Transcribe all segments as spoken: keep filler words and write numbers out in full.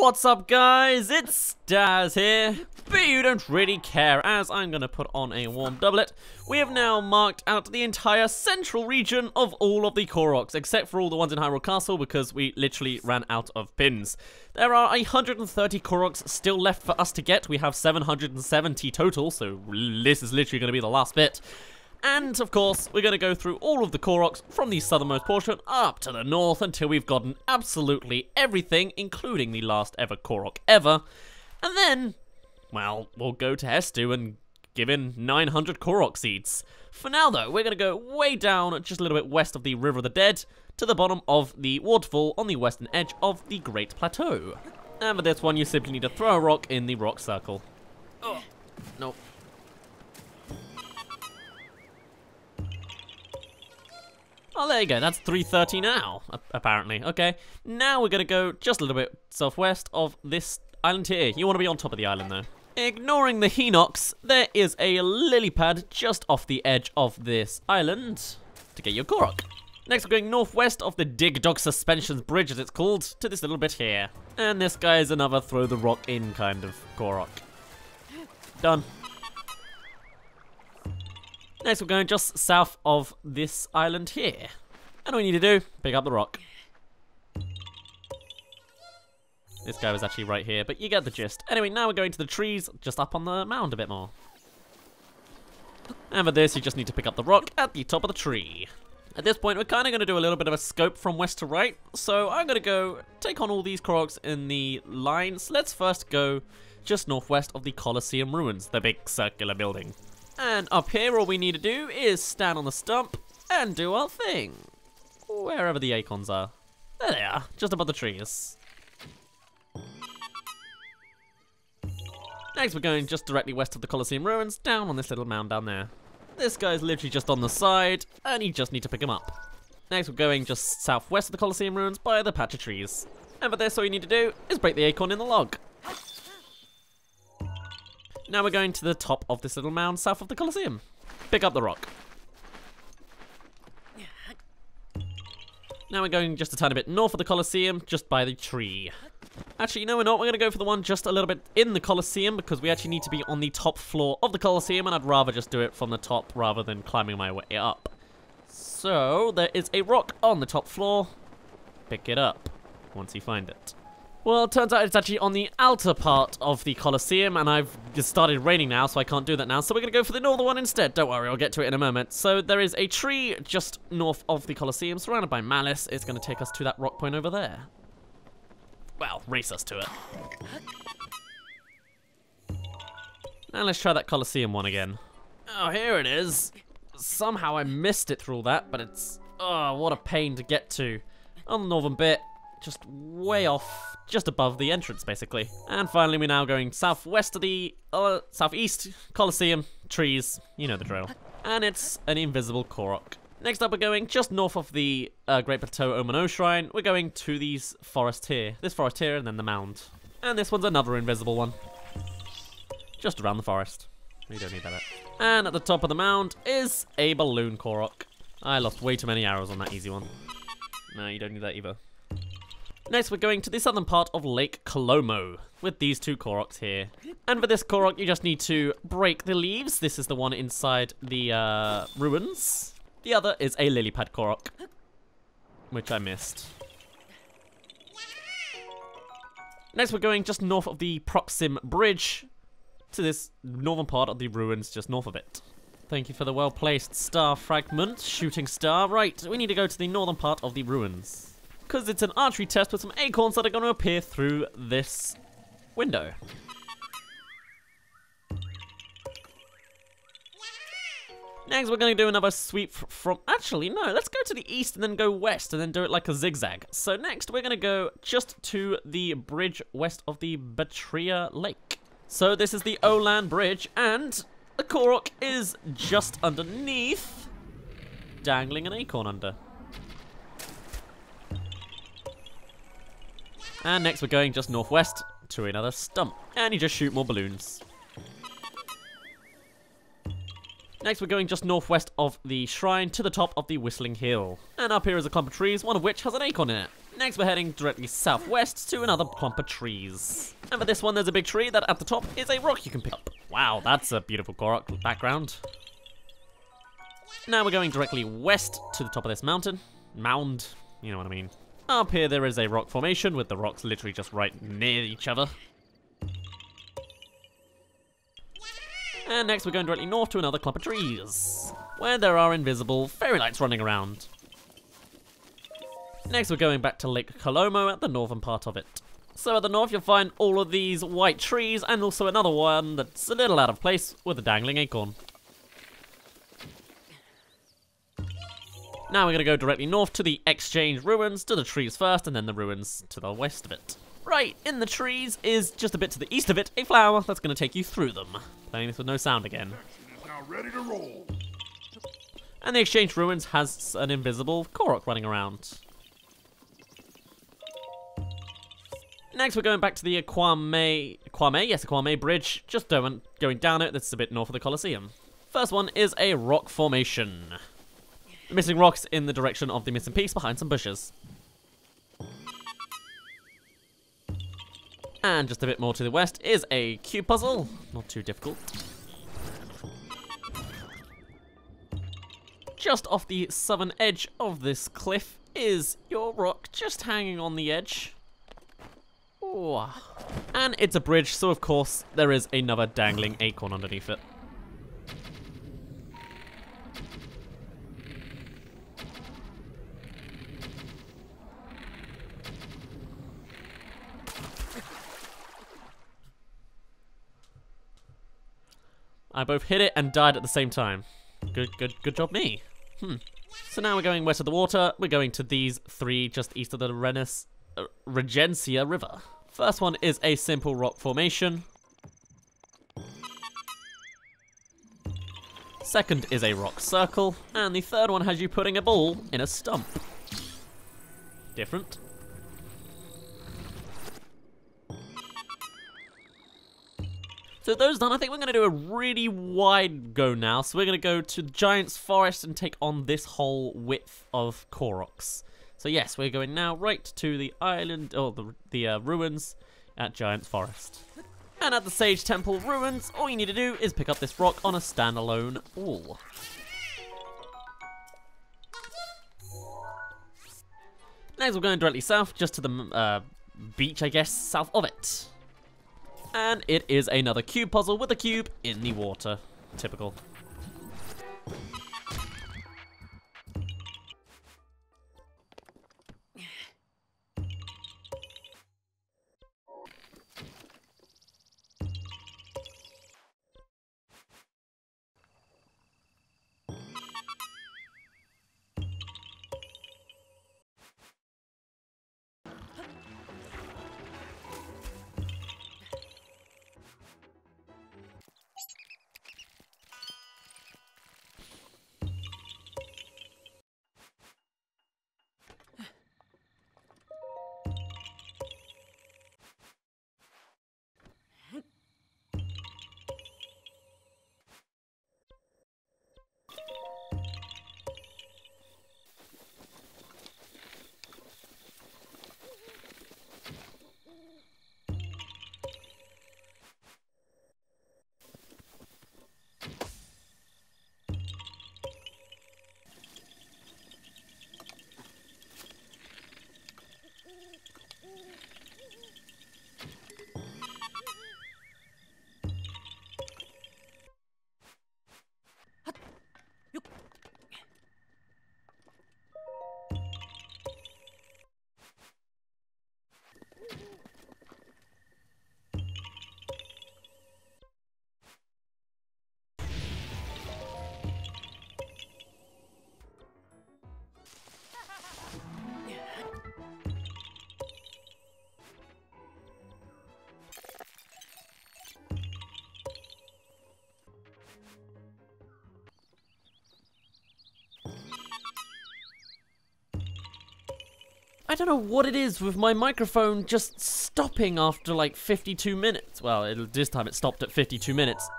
What's up, guys? It's Daz here, but you don't really care as I'm gonna put on a warm doublet. We have now marked out the entire central region of all of the Koroks, except for all the ones in Hyrule Castle because we literally ran out of pins. There are one hundred thirty Koroks still left for us to get. We have seven hundred seventy total, so this is literally gonna be the last bit. And, of course, we're going to go through all of the Koroks from the southernmost portion up to the north until we've gotten absolutely everything, including the last ever Korok ever. And then, well, we'll go to Hestu and give in nine hundred Korok seeds. For now, though, we're going to go way down, just a little bit west of the River of the Dead, to the bottom of the waterfall on the western edge of the Great Plateau. And for this one, you simply need to throw a rock in the rock circle. Oh, nope. Oh, there you go. That's three thirty now, apparently. Okay, now we're going to go just a little bit southwest of this island here. You want to be on top of the island, though. Ignoring the Hinox, there is a lily pad just off the edge of this island to get your Korok. Next, we're going northwest of the Dig Dock Suspensions Bridge, as it's called, to this little bit here. And this guy is another throw the rock in kind of Korok. Done. Next, we're going just south of this island here. And all we need to do, pick up the rock. This guy was actually right here, but you get the gist. Anyway, now we're going to the trees, just up on the mound a bit more. And for this, you just need to pick up the rock at the top of the tree. At this point, we're kind of going to do a little bit of a scope from west to right. So I'm going to go take on all these Koroks in the lines. Let's first go just northwest of the Colosseum Ruins, the big circular building. And up here, all we need to do is stand on the stump and do our thing. Wherever the acorns are. There they are, just above the trees. Next, we're going just directly west of the Colosseum Ruins, down on this little mound down there. This guy's literally just on the side, and you just need to pick him up. Next, we're going just southwest of the Colosseum Ruins by the patch of trees. And for this, all you need to do is break the acorn in the log. Now we're going to the top of this little mound south of the Colosseum. Pick up the rock. Now we're going just a tiny bit north of the Colosseum, just by the tree. Actually, you know, we're not. We're going to go for the one just a little bit in the Colosseum because we actually need to be on the top floor of the Colosseum, and I'd rather just do it from the top rather than climbing my way up. So there is a rock on the top floor. Pick it up once you find it. Well, it turns out it's actually on the outer part of the Colosseum, and I've just started raining now, so I can't do that now. So we're going to go for the northern one instead. Don't worry, I'll get to it in a moment. So there is a tree just north of the Colosseum, surrounded by malice. It's going to take us to that rock point over there. Well, race us to it. Now let's try that Colosseum one again. Oh, here it is. Somehow I missed it through all that, but it's... Oh, what a pain to get to. On the northern bit, just way off, just above the entrance, basically. And finally, we're now going southwest of the uh, southeast Colosseum trees. You know the drill. And it's an invisible Korok. Next up, we're going just north of the uh, Great Plateau Omano Shrine. We're going to these forest here, this forest here, and then the mound. And this one's another invisible one, just around the forest. We don't need that yet. And at the top of the mound is a balloon Korok. I lost way too many arrows on that easy one. No, you don't need that either. Next, we're going to the southern part of Lake Colomo with these two Koroks here. And for this Korok, you just need to break the leaves. This is the one inside the uh, ruins. The other is a lily pad Korok, which I missed. Next, we're going just north of the Proxim Bridge to this northern part of the ruins, just north of it. Thank you for the well-placed star fragment, shooting star. Right, we need to go to the northern part of the ruins, because it's an archery test with some acorns that are going to appear through this window. Next, we're going to do another sweep from... Actually, no, let's go to the east and then go west and then do it like a zigzag. So next, we're going to go just to the bridge west of the Batria Lake. So this is the Oland Bridge, and the Korok is just underneath, dangling an acorn under. And next, we're going just northwest to another stump. And you just shoot more balloons. Next, we're going just northwest of the shrine to the top of the Whistling Hill. And up here is a clump of trees, one of which has an acorn in it. Next we're heading directly southwest to another clump of trees. And for this one there's a big tree that at the top is a rock you can pick up. Wow, that's a beautiful Korok background. Now we're going directly west to the top of this mountain. Mound, you know what I mean. Up here there is a rock formation with the rocks literally just right near each other. And next we're going directly north to another clump of trees, where there are invisible fairy lights running around. Next we're going back to Lake Colomo at the northern part of it. So at the north you'll find all of these white trees and also another one that's a little out of place with a dangling acorn. Now we're going to go directly north to the Exchange Ruins, to the trees first and then the ruins to the west of it. Right, in the trees is, just a bit to the east of it, a flower that's going to take you through them. Playing this with no sound again. Now ready to roll. And the Exchange Ruins has an invisible Korok running around. Next we're going back to the Aquame, Aquame, yes, Aquame Bridge, just going, going down it, that's a bit north of the Colosseum. First one is a rock formation. The missing rock's in the direction of the missing piece behind some bushes. And just a bit more to the west is a cube puzzle, not too difficult. Just off the southern edge of this cliff is your rock just hanging on the edge. Ooh. And it's a bridge, so of course there is another dangling acorn underneath it. I both hit it and died at the same time. Good, good, good job me. Hmm. So now we're going west of the water. We're going to these three just east of the Renes uh, Regencia River. First one is a simple rock formation. Second is a rock circle. And the third one has you putting a ball in a stump. Different. So those done, I think we're going to do a really wide go now. So we're going to go to Giant's Forest and take on this whole width of Koroks. So yes, we're going now right to the island, or the, the uh, ruins at Giant's Forest. And at the Sage Temple ruins, all you need to do is pick up this rock on a standalone wall. Next we're going directly south, just to the uh, beach, I guess, south of it. And it is another cube puzzle with a cube in the water. Typical. I don't know what it is with my microphone just stopping after like fifty-two minutes. Well, it, this time it stopped at fifty-two minutes.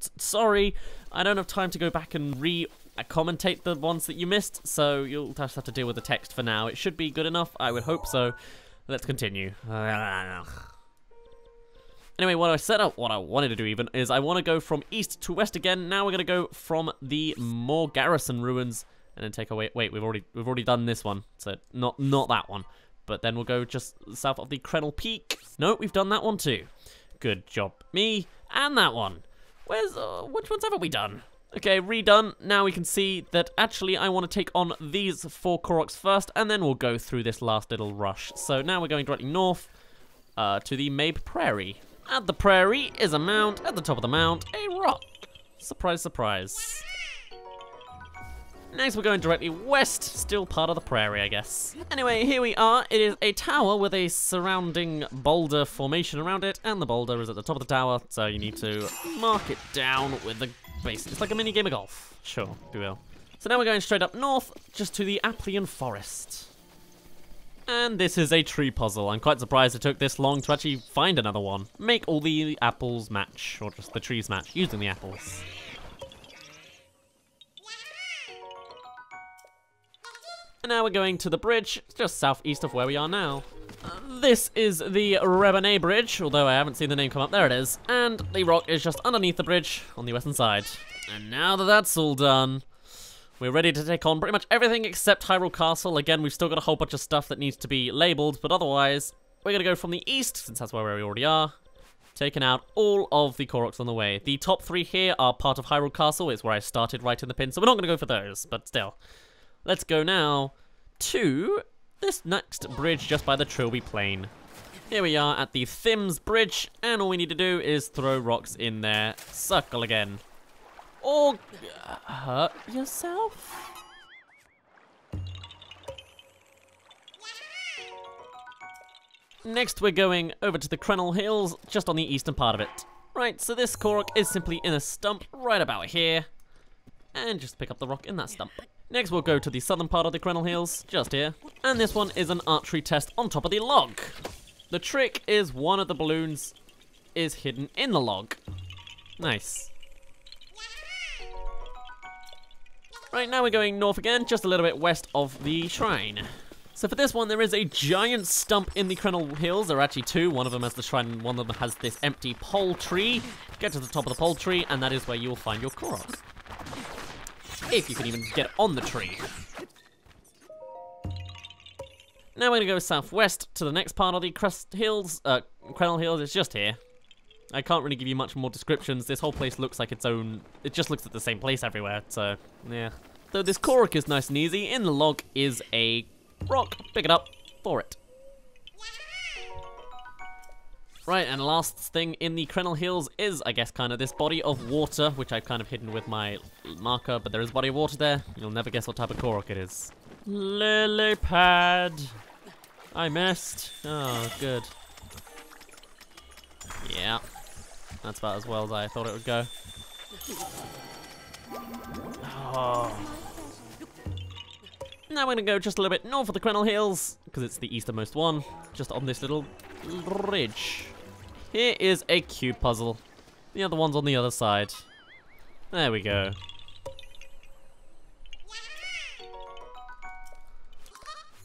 S sorry, I don't have time to go back and re I commentate the ones that you missed, so you'll just have to deal with the text for now. It should be good enough, I would hope so. Let's continue. Anyway, what I set up, what I wanted to do even, is I want to go from east to west again. Now we're going to go from the More Garrison Ruins and then take away... Wait, we've already we've already done this one, so not not that one. But then we'll go just south of the Crenel Peak. No, we've done that one too. Good job, me, and that one. Where's... Uh, which ones haven't we done? Okay, redone. Now we can see that actually I want to take on these four Koroks first, and then we'll go through this last little rush. So now we're going directly north uh, to the Mabe Prairie. At the prairie is a mound. At the top of the mound, a rock. Surprise, surprise. Next, we're going directly west. Still part of the prairie, I guess. Anyway, here we are. It is a tower with a surrounding boulder formation around it, and the boulder is at the top of the tower, so you need to mark it down with a base. It's like a mini game of golf. Sure, we will. So now we're going straight up north, just to the Appleian Forest. And this is a tree puzzle. I'm quite surprised it took this long to actually find another one. Make all the apples match, or just the trees match, using the apples. And now we're going to the bridge, just southeast of where we are now. Uh, this is the Rebunae Bridge, although I haven't seen the name come up. There it is. And the rock is just underneath the bridge on the western side. And now that that's all done, we're ready to take on pretty much everything except Hyrule Castle. Again, we've still got a whole bunch of stuff that needs to be labelled, but otherwise, we're going to go from the east, since that's where we already are, taking out all of the Koroks on the way. The top three here are part of Hyrule Castle, is where I started right in the pin, so we're not going to go for those, but still. Let's go now to this next bridge just by the Trilby Plain. Here we are at the Thim's Bridge, and all we need to do is throw rocks in there. Circle again. Or hurt yourself? Next, we're going over to the Crenel Hills, just on the eastern part of it. Right, so this Korok is simply in a stump right about here. And just pick up the rock in that stump. Next, we'll go to the southern part of the Crenel Hills, just here. And this one is an archery test on top of the log. The trick is one of the balloons is hidden in the log. Nice. Right, now we're going north again, just a little bit west of the shrine. So for this one, there is a giant stump in the Crenel Hills. There are actually two. One of them has the shrine and one of them has this empty pole tree. Get to the top of the pole tree, and that is where you'll find your Korok. If you can even get on the tree. Now we're going to go southwest to the next part of the Crest Hills. Uh, Crenel Hills is just here. I can't really give you much more descriptions. This whole place looks like its own... It just looks at the same place everywhere, so... Yeah. So this Korok is nice and easy. In the log is a rock. Pick it up for it. Right, and last thing in the Crenel Hills is, I guess, kind of this body of water, which I've kind of hidden with my marker, but there is a body of water there. You'll never guess what type of Korok it is. Lily pad. I missed. Oh, good. Yeah. That's about as well as I thought it would go. Oh. Now we're going to go just a little bit north of the Crenel Hills, because it's the easternmost one, just on this little ridge. Here is a cube puzzle. The other one's on the other side. There we go.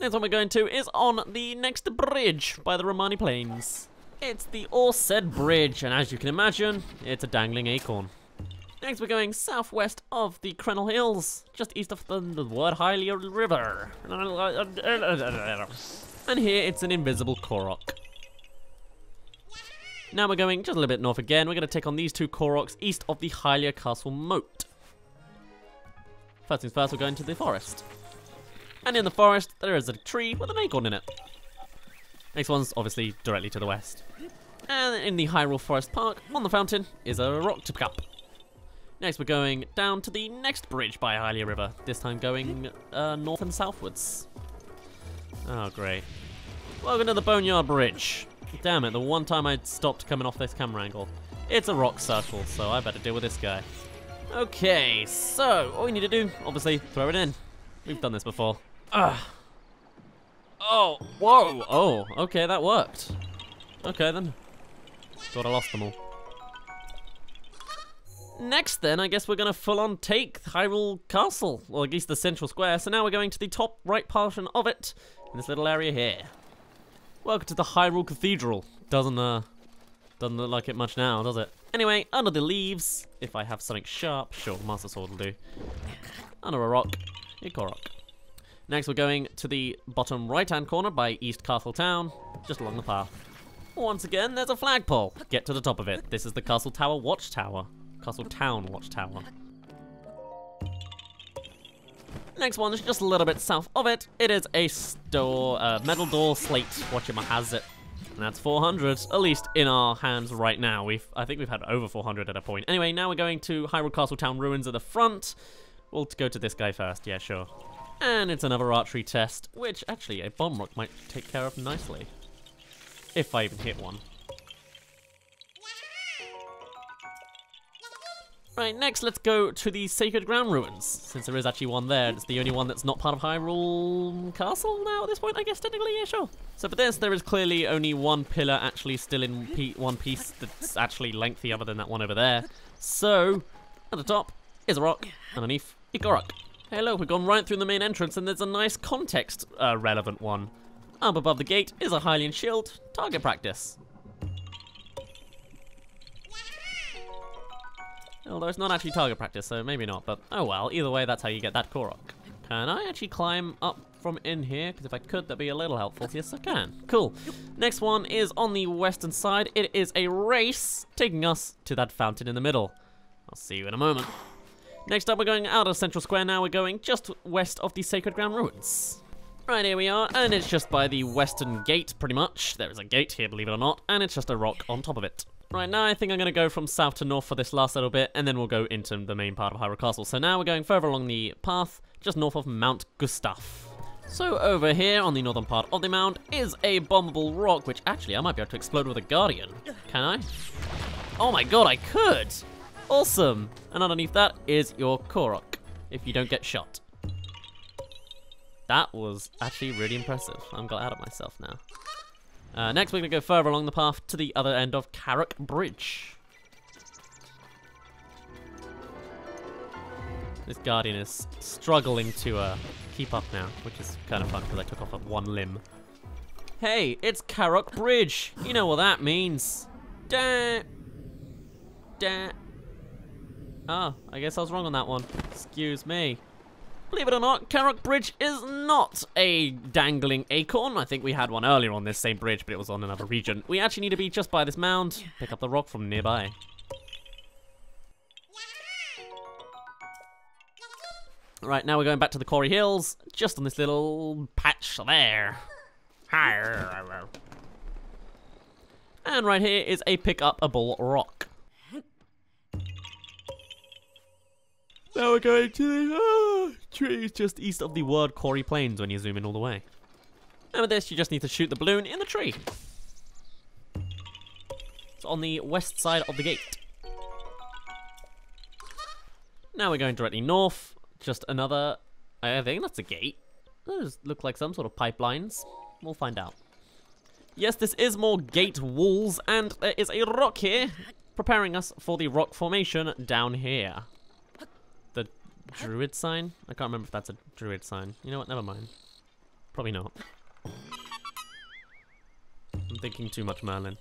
Next one we're going to is on the next bridge by the Romani Plains. It's the Orsaid Bridge, and as you can imagine, it's a dangling acorn. Next, we're going southwest of the Crenel Hills, just east of the, the word Hylia River. And here, it's an invisible Korok. Now we're going just a little bit north again. We're going to take on these two Koroks east of the Hylia Castle moat. First things first, we're going to the forest. And in the forest, there is a tree with an acorn in it. Next one's obviously directly to the west. And in the Hyrule Forest Park, on the fountain, is a rock to pick up. Next, we're going down to the next bridge by Hylia River, this time going uh, north and southwards. Oh, great. Welcome to the Boneyard Bridge. Damn it, the one time I stopped coming off this camera angle. It's a rock circle, so I better deal with this guy. Okay, so all we need to do, obviously, throw it in. We've done this before. Ugh. Oh, whoa. Oh, okay, that worked. Okay, then. Thought I lost them all. next then, I guess we're going to full-on take Hyrule Castle, or at least the central square. So now we're going to the top right portion of it, in this little area here. Welcome to the Hyrule Cathedral. Doesn't, uh, doesn't look like it much now, does it? Anyway, under the leaves, if I have something sharp, sure, Master Sword will do. Under a rock, a Korok. Next, we're going to the bottom right-hand corner by East Castle Town, just along the path. Once again, there's a flagpole. Get to the top of it. This is the Castle Tower Watchtower. Castle Town Watchtower. Next one is just a little bit south of it. It is a store, uh, metal door slate. Watchima has it. And that's four hundred, at least in our hands right now. We've, I think we've had over four hundred at a point. Anyway, now we're going to Hyrule Castle Town Ruins at the front. We'll go to this guy first. Yeah, sure. And it's another archery test, which actually a bomb rock might take care of nicely. If I even hit one. Right, next let's go to the Sacred Ground Ruins, since there is actually one there. It's the only one that's not part of Hyrule Castle now at this point, I guess, technically, yeah, sure. So for this, there is clearly only one pillar actually still in pe one piece that's actually lengthy other than that one over there. So, at the top is a rock, underneath, a Korok. Hey look, we've gone right through the main entrance and there's a nice context uh, relevant one. Up above the gate is a Hylian shield, target practice. Although it's not actually target practice, so maybe not, but oh well, either way, that's how you get that Korok. Can I actually climb up from in here? Because if I could, that'd be a little helpful. Yes, I can. Cool. Next one is on the western side. It is a race taking us to that fountain in the middle. I'll see you in a moment. Next up, we're going out of Central Square now. We're going just west of the Sacred Ground Ruins. Right, here we are, and it's just by the western gate, pretty much. There is a gate here, believe it or not, and it's just a rock on top of it. Right, now I think I'm going to go from south to north for this last little bit, and then we'll go into the main part of Hyrule Castle. So now we're going further along the path, just north of Mount Gustaf. So over here, on the northern part of the mound, is a bombable rock, which actually I might be able to explode with a guardian. Can I? Oh my god, I could! Awesome! And underneath that is your Korok, if you don't get shot. That was actually really impressive. I'm glad at myself now. Uh, next, we're going to go further along the path to the other end of Carok Bridge. This guardian is struggling to uh, keep up now, which is kind of fun because I took off at one limb. Hey, it's Carok Bridge. You know what that means. Da, da. Ah, I guess I was wrong on that one. Excuse me. Believe it or not, Carok Bridge is not a dangling acorn. I think we had one earlier on this same bridge, but it was on another region. We actually need to be just by this mound. Pick up the rock from nearby. Right, now we're going back to the Quarry Hills, just on this little patch there. And right here is a pick up a bull rock. Now we're going to the oh, trees just east of the word Quarry Plains when you zoom in all the way. And with this, you just need to shoot the balloon in the tree. It's on the west side of the gate. Now we're going directly north. Just another, I think that's a gate. Those look like some sort of pipelines. We'll find out. Yes, this is more gate walls, and there is a rock here preparing us for the rock formation down here. Druid sign? I can't remember if that's a druid sign. You know what? Never mind. Probably not. I'm thinking too much, Merlin.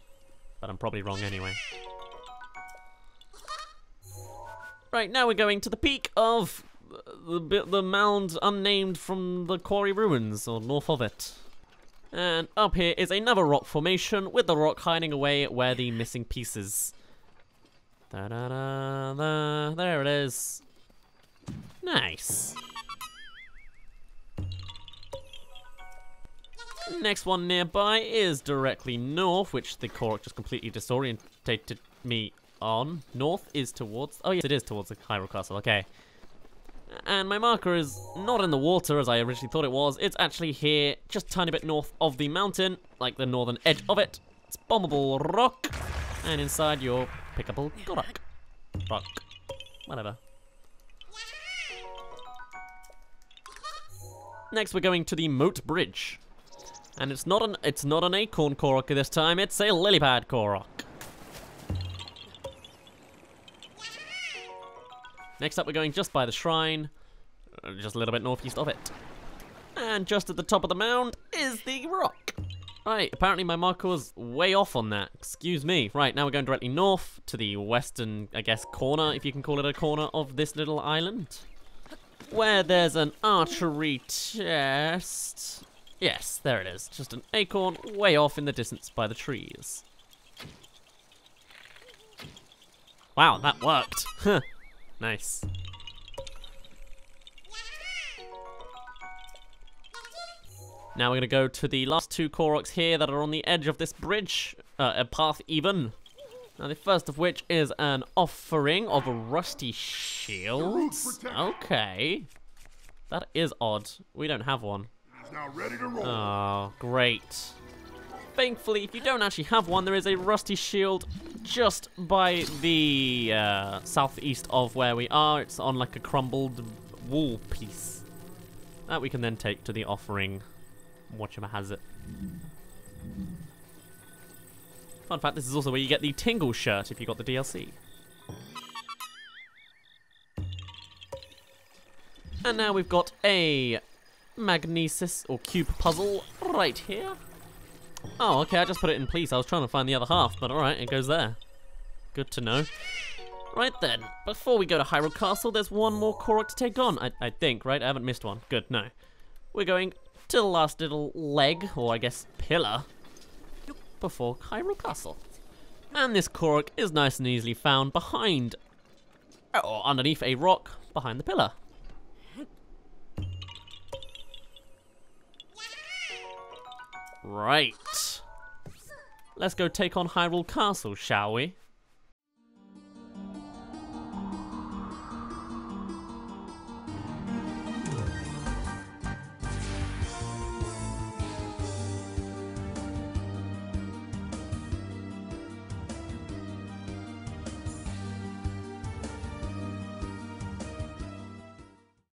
But I'm probably wrong anyway. Right, now we're going to the peak of the, the, the mound unnamed from the Quarry Ruins, or north of it. And up here is another rock formation, with the rock hiding away where the missing pieces. Da-da-da-da. There it is. Nice. Next one nearby is directly north, which the Korok just completely disorientated me on. North is towards... Oh, yes, it is towards the Hyrule Castle. Okay. And my marker is not in the water, as I originally thought it was. It's actually here, just a tiny bit north of the mountain, like the northern edge of it. It's bombable rock. And inside your pickable Korok. Rock. Whatever. Next, we're going to the Moat Bridge, and it's not an it's not an acorn Korok this time. It's a lily pad Korok. Next up, we're going just by the shrine, just a little bit northeast of it. And just at the top of the mound is the rock. Right, apparently my marker was way off on that. Excuse me. Right, now we're going directly north to the western, I guess, corner, if you can call it a corner, of this little island. Where there's an archery chest. Yes, there it is. Just an acorn way off in the distance by the trees. Wow, that worked. Huh. Nice. Now we're going to go to the last two Koroks here that are on the edge of this bridge, uh, a path even. Now the first of which is an offering of a rusty shield. Okay. That is odd. We don't have one. Now ready to roll. Oh, great. Thankfully, if you don't actually have one, there is a rusty shield just by the uh, southeast of where we are. It's on like a crumbled wall piece. That we can then take to the offering. Watchama has it. Fun fact, this is also where you get the Tingle shirt if you got the D L C. And now we've got a magnesis or cube puzzle right here. Oh, okay, I just put it in place. I was trying to find the other half, but alright, it goes there. Good to know. Right then, before we go to Hyrule Castle, there's one more Korok to take on, I, I think, right? I haven't missed one. Good, no. We're going to the last little leg, or I guess pillar, before Hyrule Castle. And this Korok is nice and easily found behind, or underneath a rock behind the pillar. Right. Let's go take on Hyrule Castle, shall we?